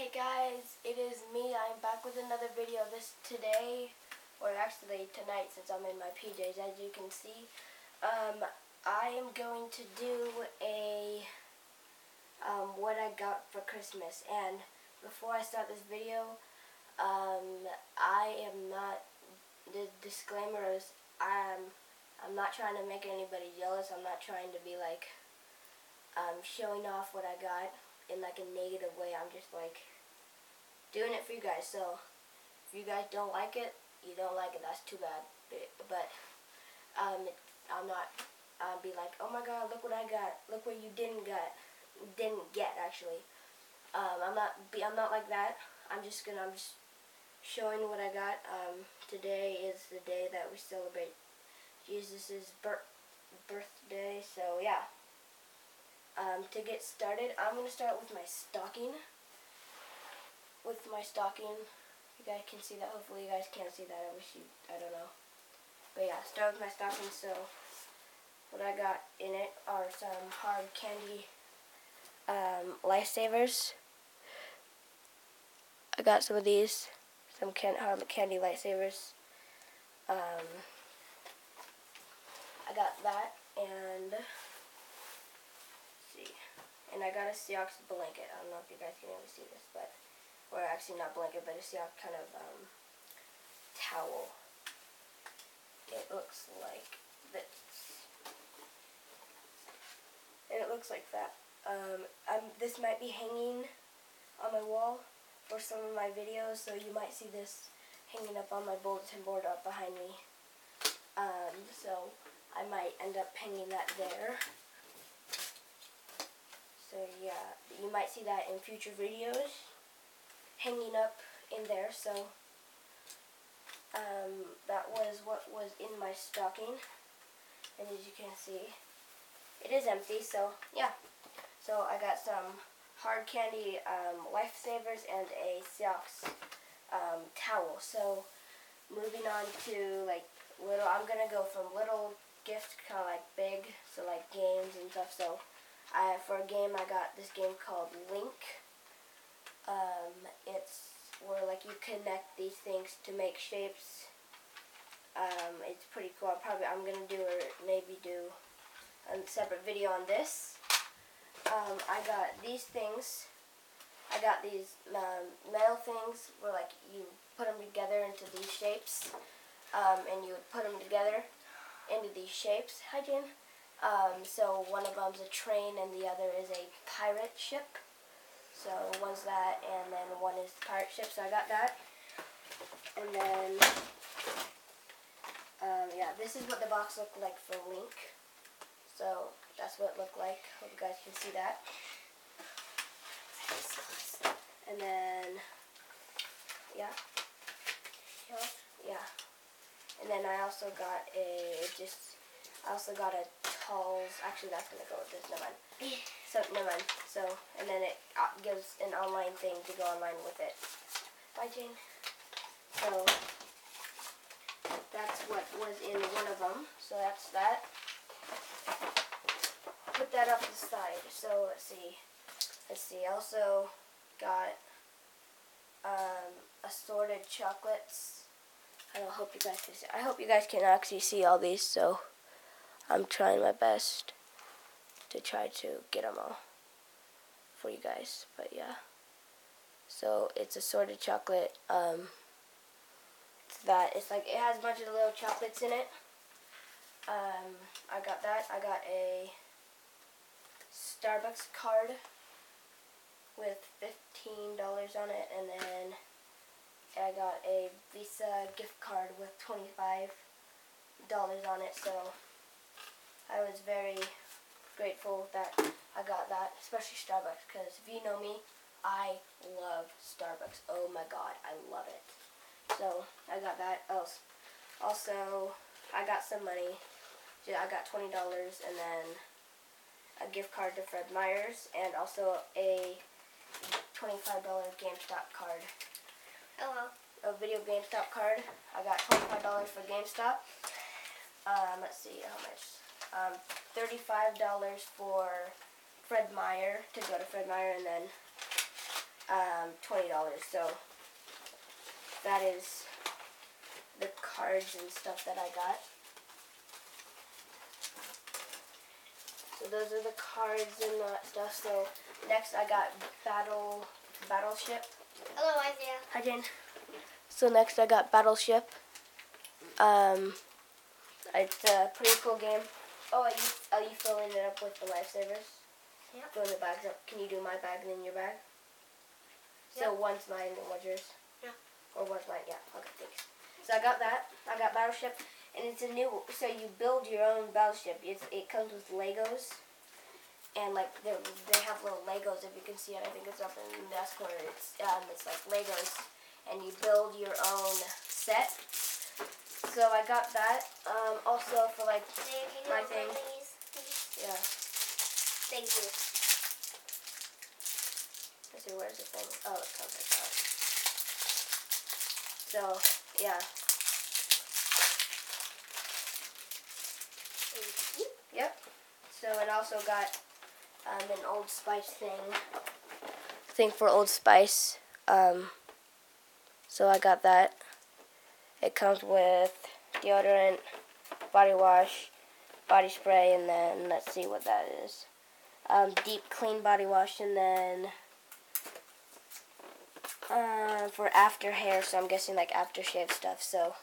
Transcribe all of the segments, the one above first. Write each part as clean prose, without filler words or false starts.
Hey guys, it is me. I'm back with another video. Tonight, since I'm in my PJs, as you can see. I am going to do a what I got for Christmas. And before I start this video, the disclaimer is I'm not trying to make anybody jealous. I'm not trying to be like showing off what I got in like a negative way. I'm just like doing it for you guys. So if you guys don't like it, you don't like it. That's too bad. But I'm not. I'll be like, oh my God, look what I got. Look what you didn't get actually. I'm not like that. I'm just showing what I got. Today is the day that we celebrate Jesus's birthday. So yeah. To get started, I'm going to start with my stocking. You guys can see that. Hopefully you guys can't see that. I don't know. But yeah, start with my stocking. So what I got in it are some hard candy lifesavers. I got some of these. Some hard candy lifesavers. I got that and... And I got a Seahawks blanket. I don't know if you guys can ever see this, but... Or actually not blanket, but a Seahawks kind of towel. It looks like this. And it looks like that. This might be hanging on my wall for some of my videos, so you might see this hanging up on my bulletin board up behind me. So I might end up hanging that there. So yeah, you might see that in future videos, hanging up in there. So that was what was in my stocking, and as you can see, it is empty. So yeah, so I got some hard candy lifesavers and a Seahawks towel. So moving on to like little, I'm gonna go from little gift kind of like big, so like games and stuff. So. For a game, I got this game called Link. It's where like you connect these things to make shapes. It's pretty cool. I'm gonna do maybe do a separate video on this. I got these things. I got these metal things where like you put them together into these shapes, and you would put them together into these shapes. Hi, Jen. So one of them's a train and the other is a pirate ship. So one's that and then one is the pirate ship. So I got that. And then, yeah, this is what the box looked like for Link. So that's what it looked like. Hope you guys can see that. And then, yeah. And then I also got a Tall's, actually that's going to go with this, never mind. So, never mind. So, and then it gives an online thing to go online with it. Bye, Jane. So, that's what was in one of them. So, that's that. Put that up the side. So, let's see. I also got assorted chocolates. I hope you guys can see. I hope you guys can actually see all these, so... I'm trying my best to try to get them all for you guys, but yeah. So it's assorted chocolate. It has a bunch of little chocolates in it. I got that. I got a Starbucks card with $15 on it, and then I got a Visa gift card with $25 on it. So. I was very grateful that I got that, especially Starbucks, because if you know me, I love Starbucks. Oh my God, I love it. So I got that. Also, I got some money. I got $20 and then a gift card to Fred Meyer and also a $25 GameStop card. Hello. A video GameStop card. I got $25 for GameStop. Let's see how much. $35 for Fred Meyer, to go to Fred Meyer, and then $20, so that is the cards and stuff that I got. So those are the cards and the stuff. So next I got Battleship. Hello, Isaiah. Hi, Jane. So next I got Battleship. It's a pretty cool game. Oh, are you filling it up with the lifesavers? Yep. Filling the bags up. Can you do my bag and then your bag? Yep. So one's mine and one's yours? Yeah. Or one's mine, yeah. Okay, thanks. So I got that. I got Battleship. And it's a new, so you build your own Battleship. It comes with Legos. And like, they have little Legos, if you can see it. I think it's up in the desk corner. It's like Legos. And you build your own set. So I got that. Also for like my thing. Yeah. Thank you. Let's see, where's the thing? Oh, it comes like that. So yeah. Thank you. Yep. So it also got an Old Spice thing for Old Spice. So I got that. It comes with deodorant, body wash, body spray, and then let's see what that is. Deep clean body wash, and then for after hair, so I'm guessing like aftershave stuff. So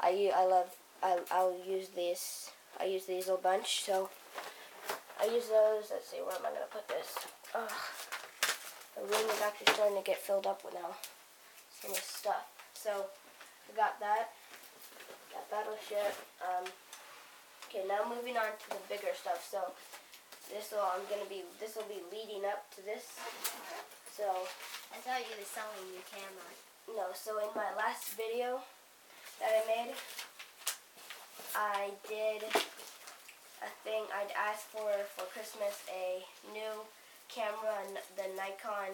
I'll use these. I use these a bunch. So I use those. Let's see, where am I gonna put this? Ugh. The room is actually starting to get filled up with now. Some of this stuff. So. Got that. Got Battleship. Okay, now moving on to the bigger stuff. So this will be leading up to this. So I thought you were selling your camera. No, so in my last video that I made, I did a thing. I'd asked for Christmas a new camera, the Nikon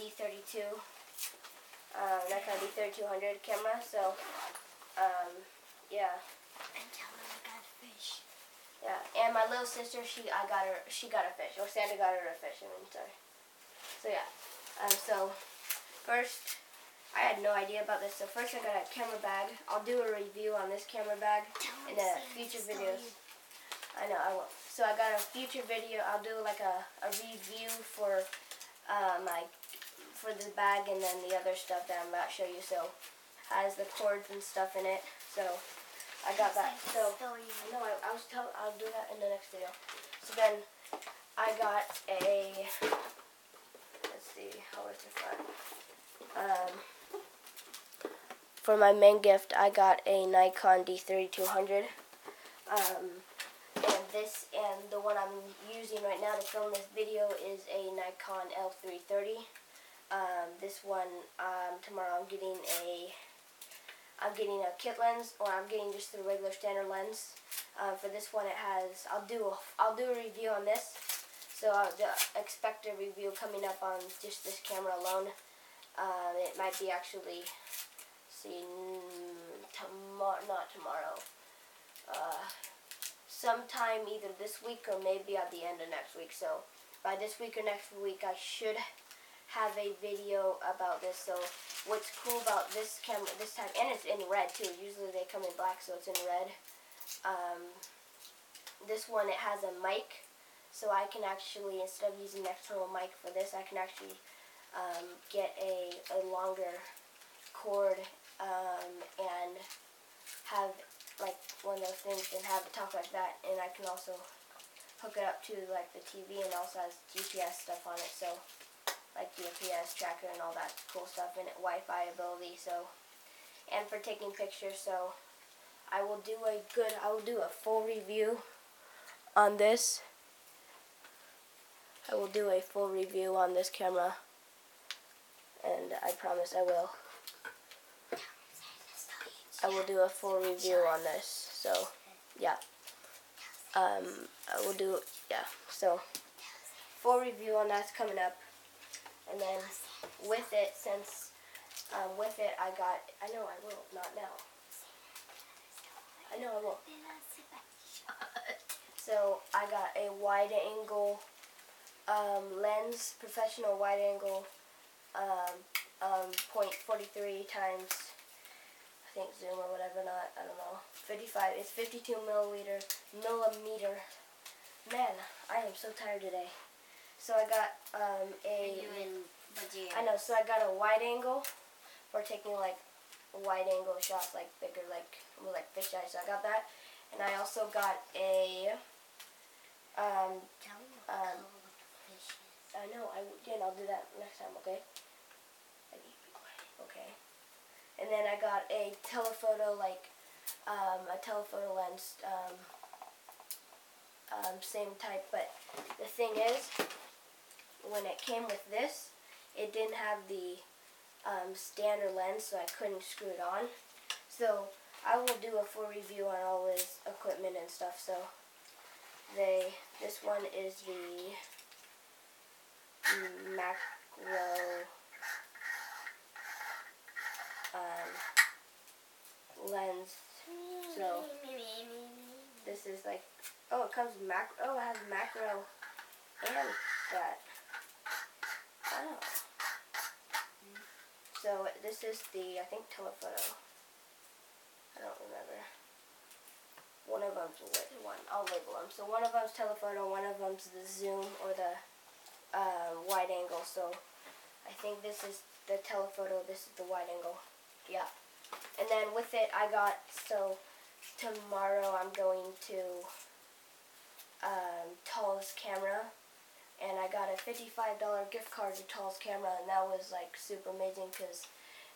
D3200 camera, so, yeah. And tell them I got a fish. Yeah, and my little sister, she got a fish, or Santa got her a fish, I mean, sorry. So, yeah, so, first, I had no idea about this, so first I got a camera bag. I'll do a review on this camera bag in the future videos. I know, I will. So, I got a future video, I'll do like a review for, for the bag and then the other stuff that I'm about to show you. So has the cords and stuff in it. So I got that. So no, I was telling, I'll do that in the next video. So then I got a, let's see, how is it fun? For my main gift, I got a Nikon D3200. And this, and the one I'm using right now to film this video is a Nikon L330. This one, tomorrow I'm getting a kit lens, or I'm getting just the regular standard lens. For this one it has, I'll do a review on this. So I'll expect a review coming up on just this camera alone. It might be actually, sometime either this week or maybe at the end of next week. So by this week or next week I should have a video about this. So what's cool about this camera this time, and it's in red too, usually they come in black, so it's in red. This one, it has a mic, so I can actually, instead of using an external mic for this, I can actually get a longer cord and have like one of those things and have it talk like that, and I can also hook it up to like the TV, and also has GPS stuff on it, so like the GPS tracker and all that cool stuff, and Wi-Fi ability, so, and for taking pictures. So I will do a full review on this. I will do a full review on this camera, and I promise I will. I will do a full review on this, so, yeah. So, full review on that's coming up. And then with it, since with it, I got, I know I will, not now. I know I will. So I got a wide angle lens, professional wide angle .43 times, I think zoom or whatever, not, I don't know, 55, it's 52 millimeter. Man, I am so tired today. So I got I got a wide angle for taking like wide angle shots, like bigger, like fish eyes. So I got that, and I also got a I know, I'll do that next time, okay? I need to be quiet, okay? And then I got a telephoto, lens, same type, but the thing is, when it came with this, it didn't have the standard lens, so I couldn't screw it on. So I will do a full review on all this equipment and stuff. So this one is the macro lens. So this is like, oh, it comes macro. Oh, it has macro and that. Oh. So this is the, I think, telephoto. I don't remember. One of them's one. I'll label them. So one of them's telephoto. One of them's the zoom or the wide angle. So I think this is the telephoto. This is the wide angle. Yeah. And then with it, I got, so tomorrow I'm going to Tall's Camera. And I got a $55 gift card to Tall's Camera, and that was like super amazing because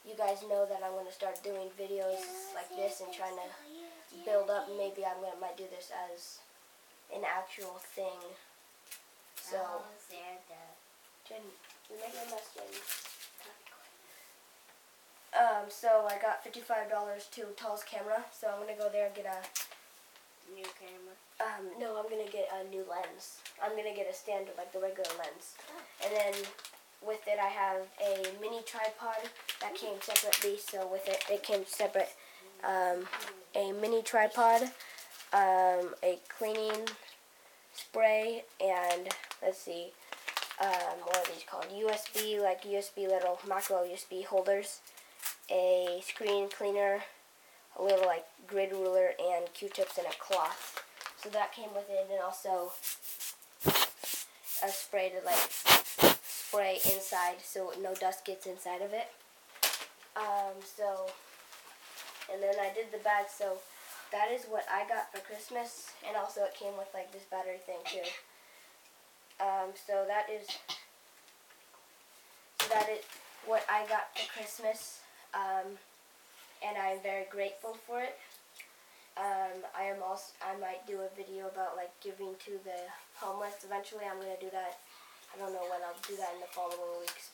you guys know that I'm going to start doing videos like this and trying to build up. Maybe I might do this as an actual thing. So, Jen, you're making a mess, Jen. So I got $55 to Tall's Camera, so I'm going to go there and get a new camera. No, I'm gonna get a new lens. I'm gonna get a standard, like the regular lens. And then with it, I have a mini tripod that came separately. So with it, it came separate. A mini tripod, a cleaning spray, and let's see, what are these called? USB, like USB little macro USB holders, a screen cleaner, a little like grid ruler, and Q-tips and a cloth. So that came with it, and also a spray to like spray inside so no dust gets inside of it. And then I did the bag, so that is what I got for Christmas, and also it came with like this battery thing too. So that is what I got for Christmas. And I'm very grateful for it. I might do a video about like giving to the homeless eventually. I'm gonna do that. I don't know when. I'll do that in the following weeks.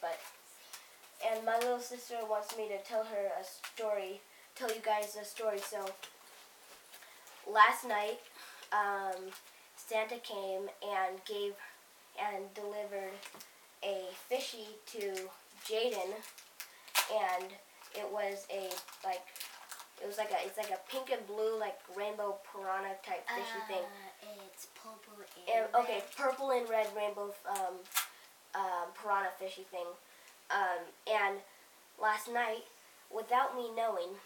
And my little sister wants me to tell you guys a story. So last night, Santa came and delivered a fishy to Jaden, and it was it's like a pink and blue, like rainbow piranha type fishy thing. It's purple and red. Okay, purple and red rainbow piranha fishy thing. And last night, without me knowing,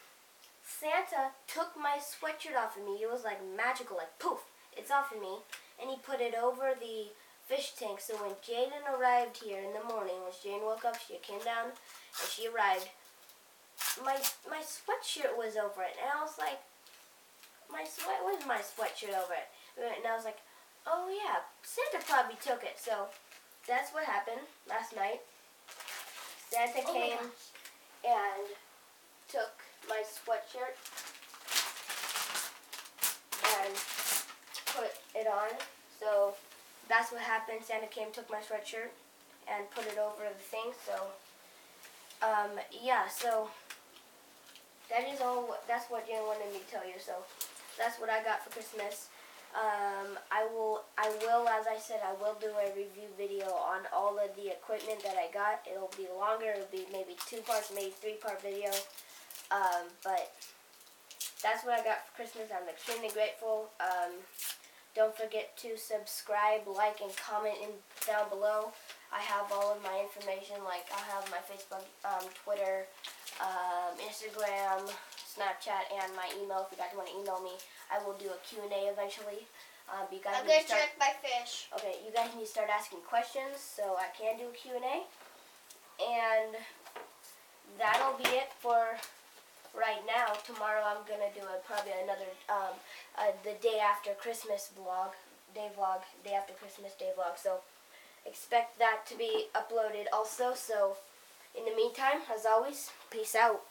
Santa took my sweatshirt off of me. It was like magical, like poof, it's off of me. And he put it over the fish tank. So when Jaden arrived here in the morning, when Jaden woke up, she came down and she arrived. My sweatshirt was over it, and I was like, my sweatshirt over it, and I was like, oh yeah, Santa probably took it. So that's what happened last night. Santa came and took my sweatshirt and put it on. So that's what happened. Santa came, took my sweatshirt, and put it over the thing. So yeah, so that's what Jen wanted me to tell you. So that's what I got for Christmas. As I said, I will do a review video on all of the equipment that I got. It'll be longer. It'll be maybe 2 parts, maybe 3-part video. But that's what I got for Christmas. I'm extremely grateful. Don't forget to subscribe, like, and comment down below. I have all of my information, like I have my Facebook, Twitter, Instagram, Snapchat, and my email. If you guys want to email me, I will do a Q&A eventually. You guys, I'm going to check my fish. Okay, you guys need to start asking questions so I can do a Q&A. And that'll be it for right now. Tomorrow I'm going to do a, probably another, the day after Christmas vlog, day after Christmas day vlog. So expect that to be uploaded also. So in the meantime, as always, peace out.